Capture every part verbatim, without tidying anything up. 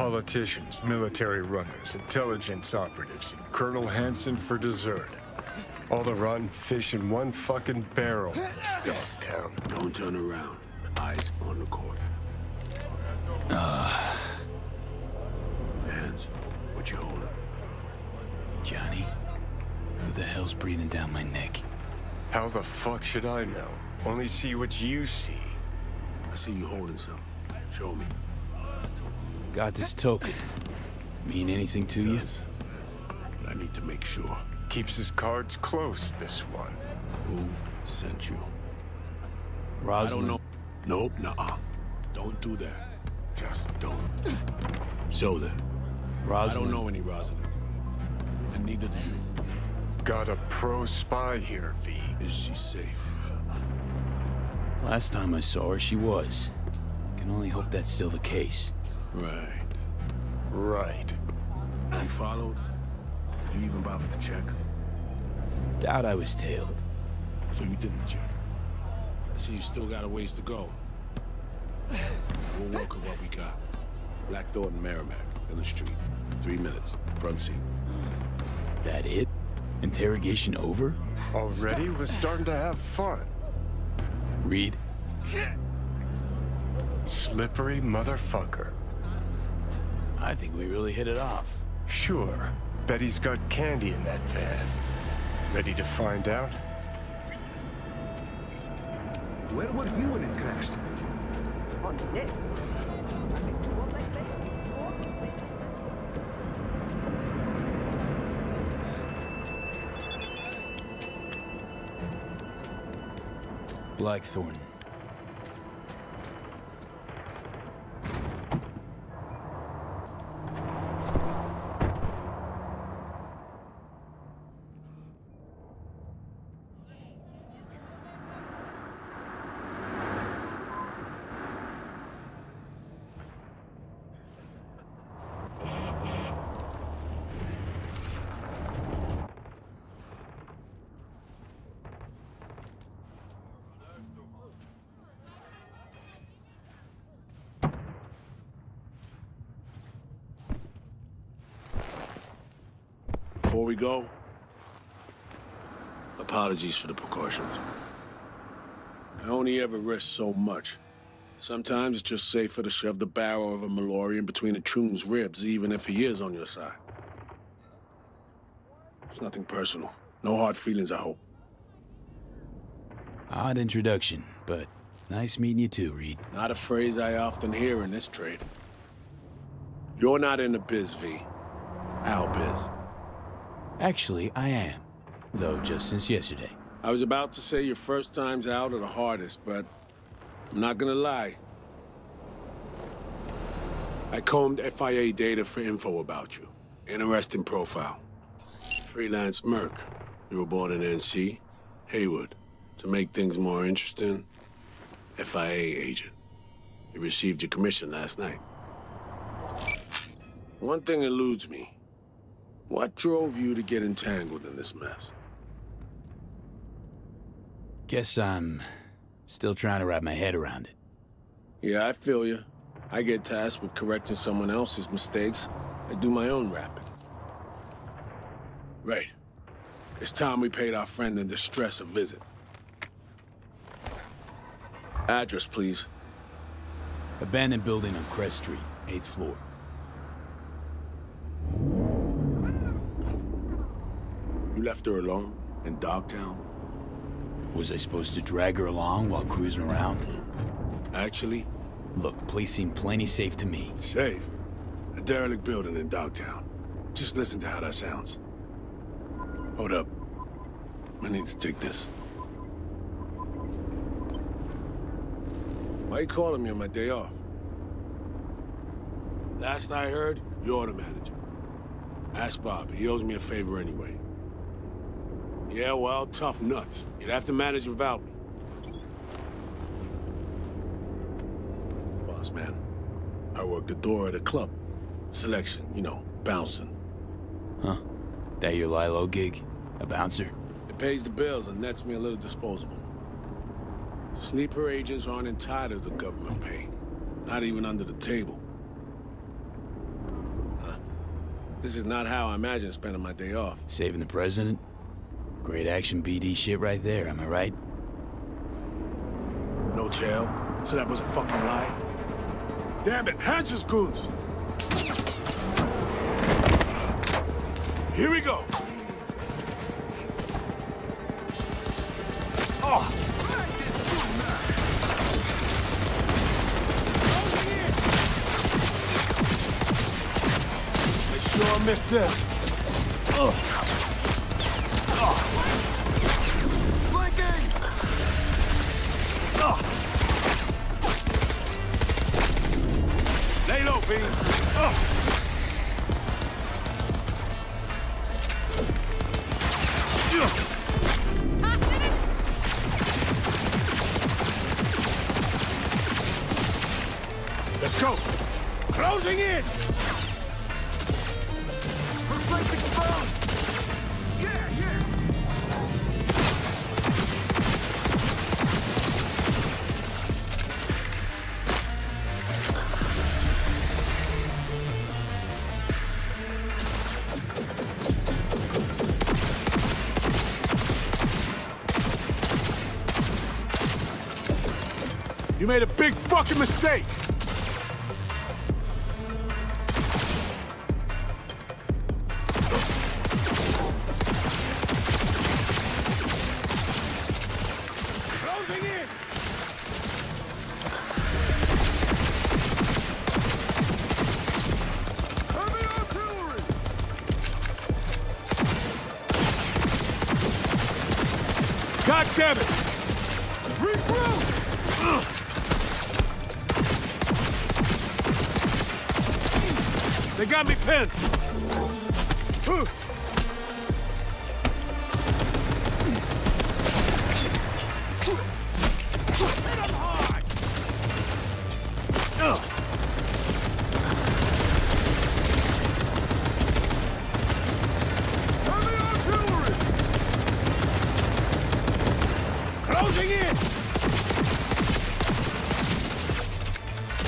Politicians, military runners, intelligence operatives, and Colonel Hansen for dessert. All the rotten fish in one fucking barrel. It's Dogtown. Don't turn around. Eyes on the court. Ah. Uh, Hands, what you holding? Johnny, who the hell's breathing down my neck? How the fuck should I know? Only see what you see. I see you holding something. Show me. Got this token. Mean anything to you? But I need to make sure. Keeps his cards close, this one. Who sent you? Rosalind. I don't know. Nope, nuh-uh. Don't do that. Just don't. So then. Rosalind. I don't know any Rosalind. And neither do you. Got a pro spy here, V. Is she safe? Last time I saw her, she was. Can only hope that's still the case. Right. Right. You followed? Did you even bother to check? Doubt I was tailed. So you didn't check? I see you still got a ways to go. We'll work with what we got. Blackthorn Merrimack, in the street. Three minutes. Front seat. That it? Interrogation over? Already? We're starting to have fun. Reed? Slippery motherfucker. I think we really hit it off. Sure. Betty's got candy in that van. Ready to find out? Where were you when it crashed? On the net. Blackthorn. Before we go, apologies for the precautions. I only ever risk so much. Sometimes it's just safer to shove the barrel of a Malorian between a Choom's ribs, even if he is on your side. It's nothing personal. No hard feelings, I hope. Odd introduction, but nice meeting you too, Reed. Not a phrase I often hear in this trade. You're not in the biz, V. Our biz. Actually, I am. Though just since yesterday. I was about to say your first time's out are the hardest, but I'm not gonna lie. I combed F I A data for info about you. Interesting profile. Freelance Merck. You were born in N C, Haywood. To make things more interesting, F I A agent. You received your commission last night. One thing eludes me. What drove you to get entangled in this mess? Guess I'm still trying to wrap my head around it. Yeah, I feel you. I get tasked with correcting someone else's mistakes. I do my own rapping. Right. It's time we paid our friend in distress a visit. Address, please. Abandoned building on Crest Street, eighth floor. You left her alone in Dogtown? Was I supposed to drag her along while cruising around? Actually? Look, place seemed plenty safe to me. Safe? A derelict building in Dogtown. Just listen to how that sounds. Hold up. I need to take this. Why are you calling me on my day off? Last I heard, you're the manager. Ask Bob. He owes me a favor anyway. Yeah, well, tough nuts. You'd have to manage without me. Boss man, I work the door at a club. Selection, you know, bouncing. Huh? That your Lilo gig? A bouncer? It pays the bills and nets me a little disposable. Sleeper agents aren't entitled to government pay. Not even under the table. This is not how I imagine spending my day off. Saving the president? Great action B D shit right there, am I right? No jail? So that was a fucking lie? Damn it, Hansen's goons! Here we go! Oh! I missed this. Ugh. Ugh. Flanking! Ugh. Lay low, B. Ugh. Let's go. Closing in. Made a big fucking mistake! Closing in! Heavy artillery! God damn it! Regroup! They got me pinned! Huh. Closing in!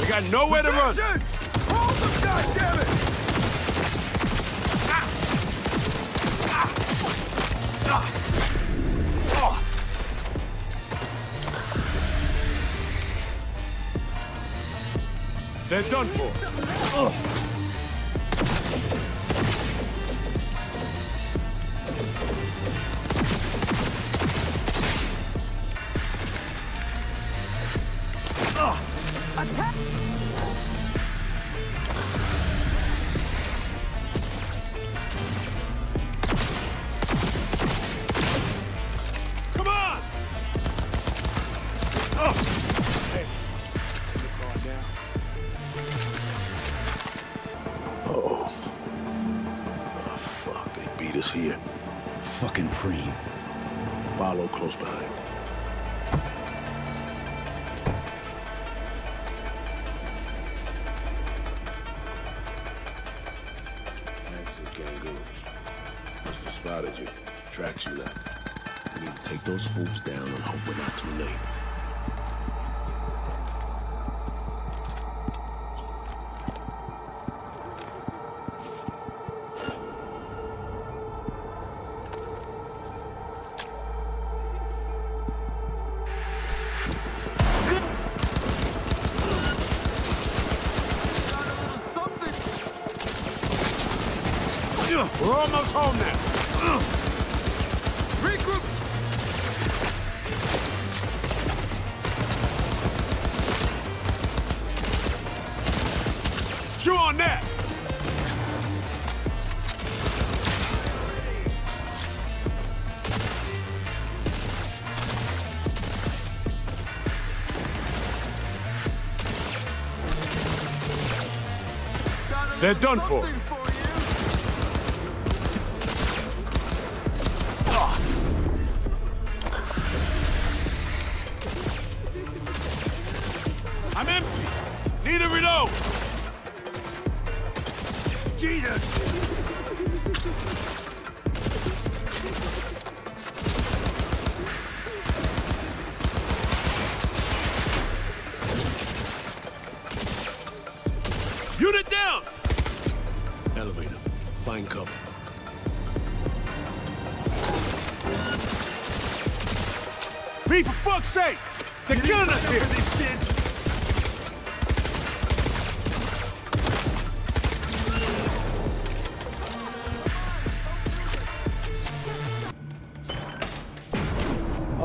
We got nowhere to run! Hold them, goddammit! They're done for. Ugh. Ugh. Attack! Come on! Ugh. Hey, put the car down. Here. Fucking preem. Follow close behind. That's it, gangoos. Must have spotted you. Tracked you now. We need to take those fools down and hope we're not too late. We're almost home now. Ugh. Regroup. Chew on that. They're done for. I'm empty! Need a reload! Jesus! Unit down! Elevator, find cover. Me, for fuck's sake! They're killing us here! This shit.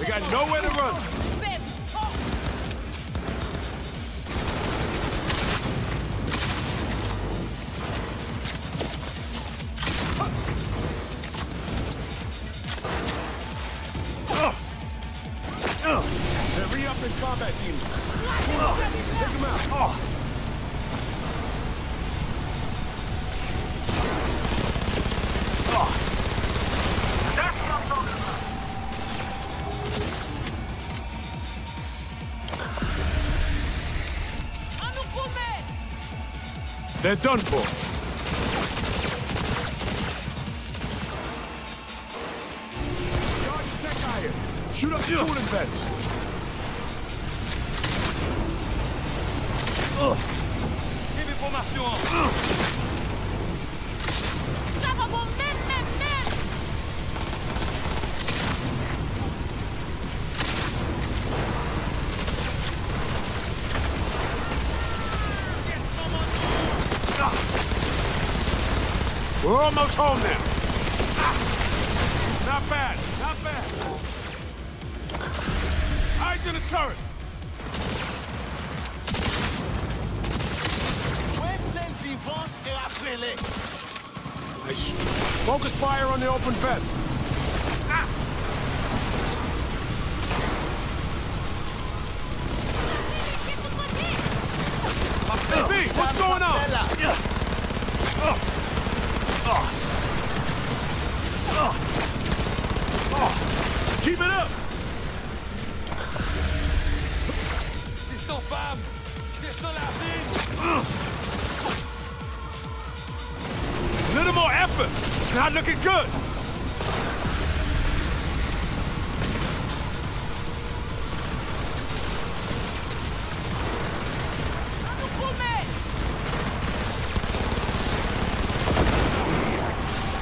We got nowhere to run. Combat team. Oh, take him out. Oh. Oh. That's what I'm talking about. I'm a full man. They're done for. Charge the tech iron. Shoot up the cooling vents. Give me formation. Ça va bon, même, même, même. We're almost home now. Ah. Not bad, not bad. Eyes in the turret. Nice. Focus fire on the open vent. Ah. Hey, B, what's going on? Yeah. Oh. Oh. Oh. Oh. Keep it up. C'est son femme. C'est son la vie. Little more effort. Not looking good.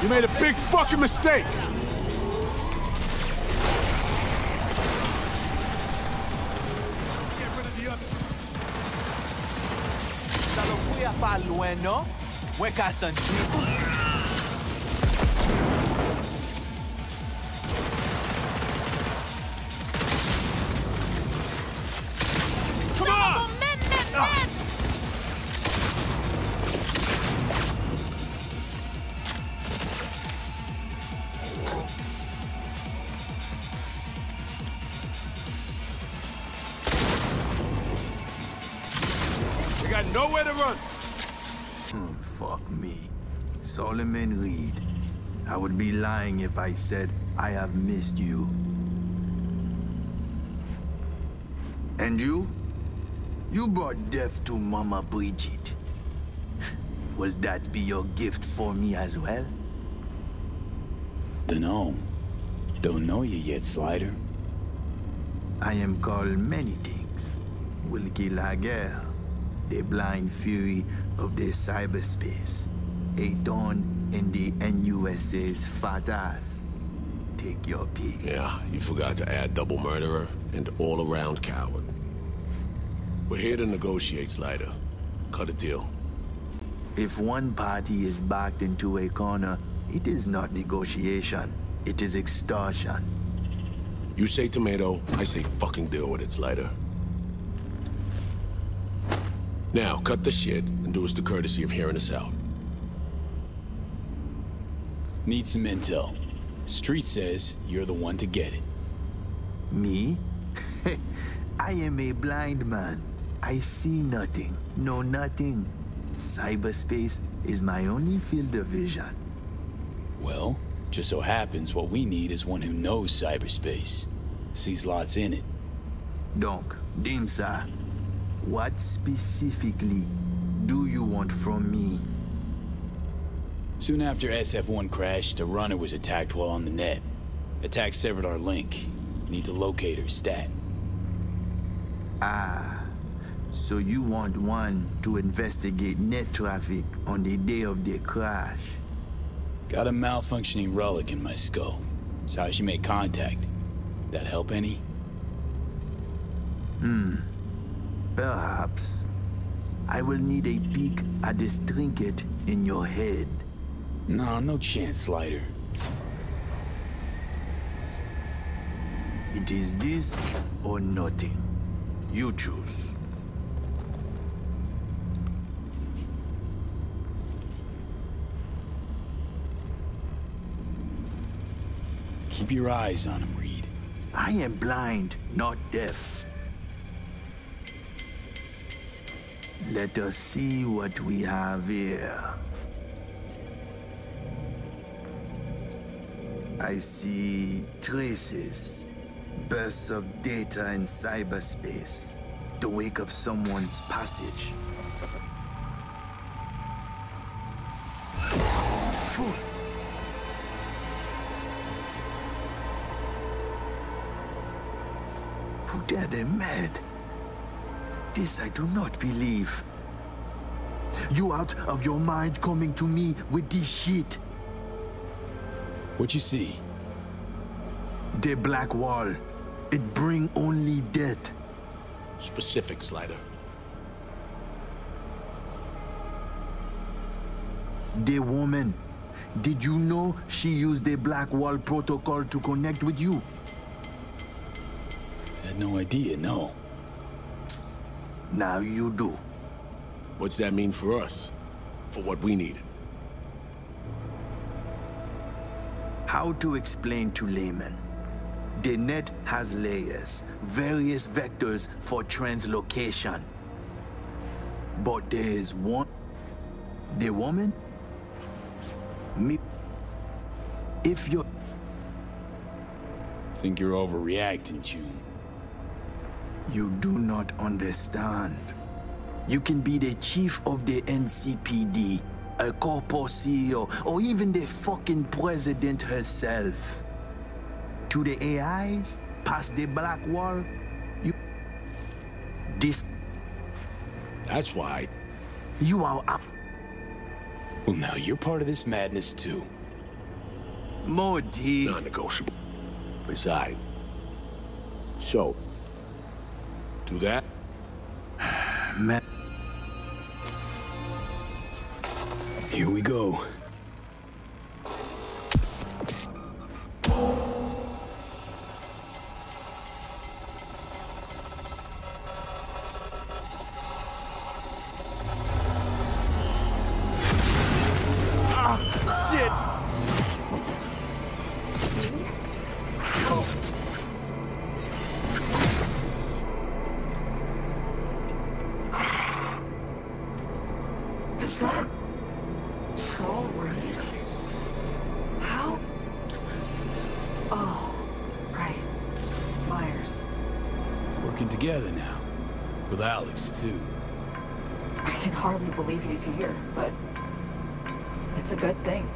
You made a big fucking mistake. Get rid of the others. Ça le fouille à pas loin, non? We're casting. Solomon Reed, I would be lying if I said I have missed you. And you? You brought death to Mama Bridget. Will that be your gift for me as well? Dunno. Don't know you yet, Slider. I am called many things. Wilkylagger, the blind fury of the cyberspace. A dawn in the NUSA's fat ass. Take your pick. Yeah, you forgot to add double murderer and all-around coward. We're here to negotiate, Slider. Cut a deal. If one party is backed into a corner, it is not negotiation. It is extortion. You say tomato, I say fucking deal with it, Slider. Now, cut the shit and do us the courtesy of hearing us out. Need some intel. Street says you're the one to get it. Me? I am a blind man. I see nothing, know nothing. Cyberspace is my only field of vision. Well, just so happens what we need is one who knows cyberspace. Sees lots in it. Donc, Dimsa, what specifically do you want from me? Soon after S F one crashed, a runner was attacked while on the net. Attack severed our link. Need to locate her stat. Ah, so you want one to investigate net traffic on the day of the crash? Got a malfunctioning relic in my skull. That's how she made contact. That help any? Hmm, perhaps. I will need a peek at this trinket in your head. No, no chance, Slider. It is this or nothing. You choose. Keep your eyes on him, Reed. I am blind, not deaf. Let us see what we have here. I see traces, bursts of data in cyberspace, the wake of someone's passage. Fool! Who dare they mad? This I do not believe. You out of your mind coming to me with this shit? What you see? The black wall. It bring only death. Specific, Slider. The woman. Did you know she used the black wall protocol to connect with you? I had no idea, no. Now you do. What's that mean for us? For what we need? How to explain to laymen? The net has layers, various vectors for translocation. But there is one... The woman? Me... If you're... Think you're overreacting, Choom. You do not understand. You can be the chief of the N C P D. A corpo C E O, or even the fucking president herself. To the A Is, past the black wall, you... This... That's why... You are... Up. Well, now you're part of this madness, too. Morty... Non-negotiable. Beside. So... Do that? Man... Here we go. Here, but it's a good thing.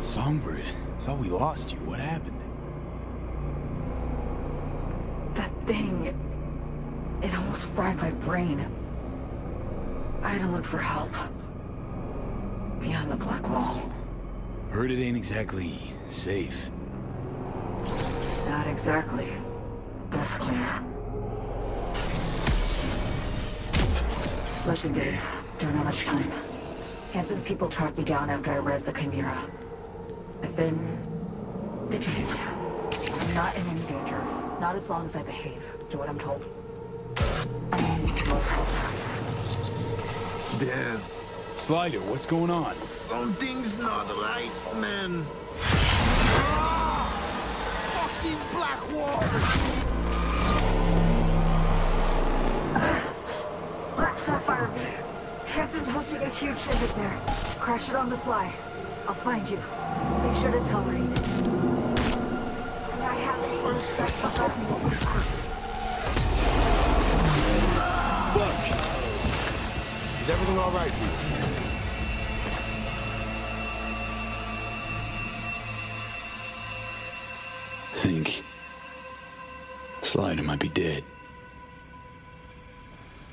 Songbird, thought we lost you. What happened? That thing, it almost fried my brain. I had to look for help beyond the black wall. Heard it ain't exactly safe. Not exactly. Dust clear. Listen, babe. Don't have much time. Hansen's people tracked me down after I res the Chimera. I've been... detained. I'm not in any danger. Not as long as I behave. Do what I'm told. I need more help. There's... Slider, what's going on? Something's not right, man. Ah! Fucking black wall! Hansen's hosting a huge ship there. Crash it on the sly. I'll find you. Make sure to tell Reed. And I have it on set for her. Look! Is everything all right with you? I think Slider might be dead.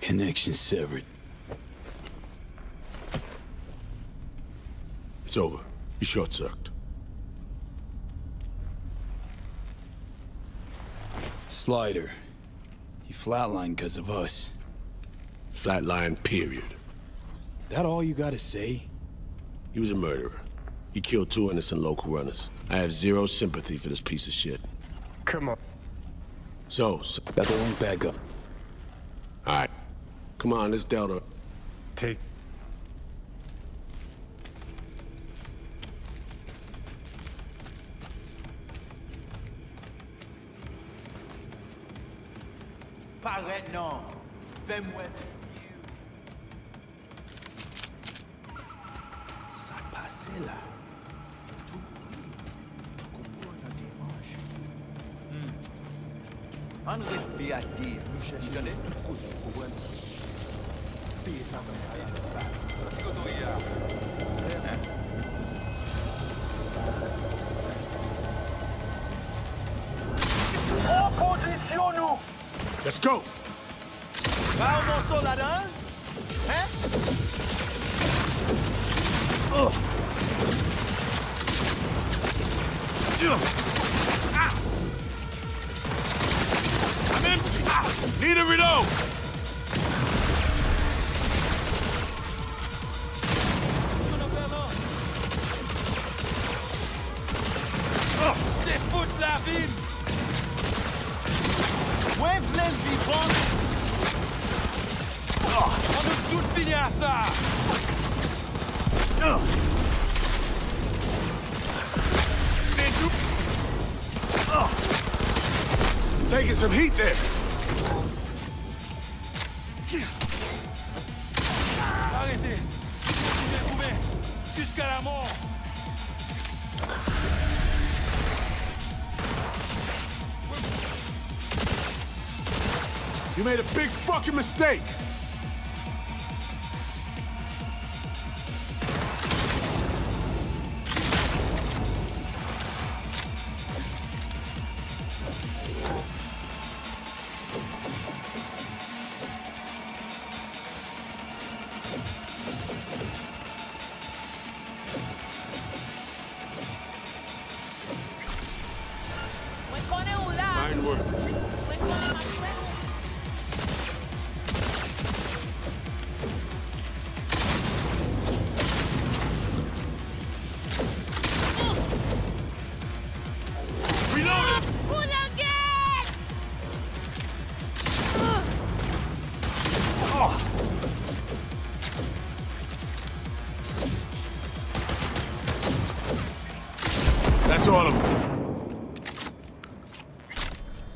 Connection severed. It's over. You short-circuited. Slider, he flatlined because of us. Flatlined, period. That all you gotta say? He was a murderer. He killed two innocent local runners. I have zero sympathy for this piece of shit. Come on. So, so got the link back up. All right. Come on, let's Delta. Take. Parrette non. Femweb. Ça passe là. Let's go. Need a reload! Défoute la ville! Ouais, plein de vivants! On nous tout finir à ça! Des doubles! Taking some heat there! You made a big fucking mistake! That's all of them.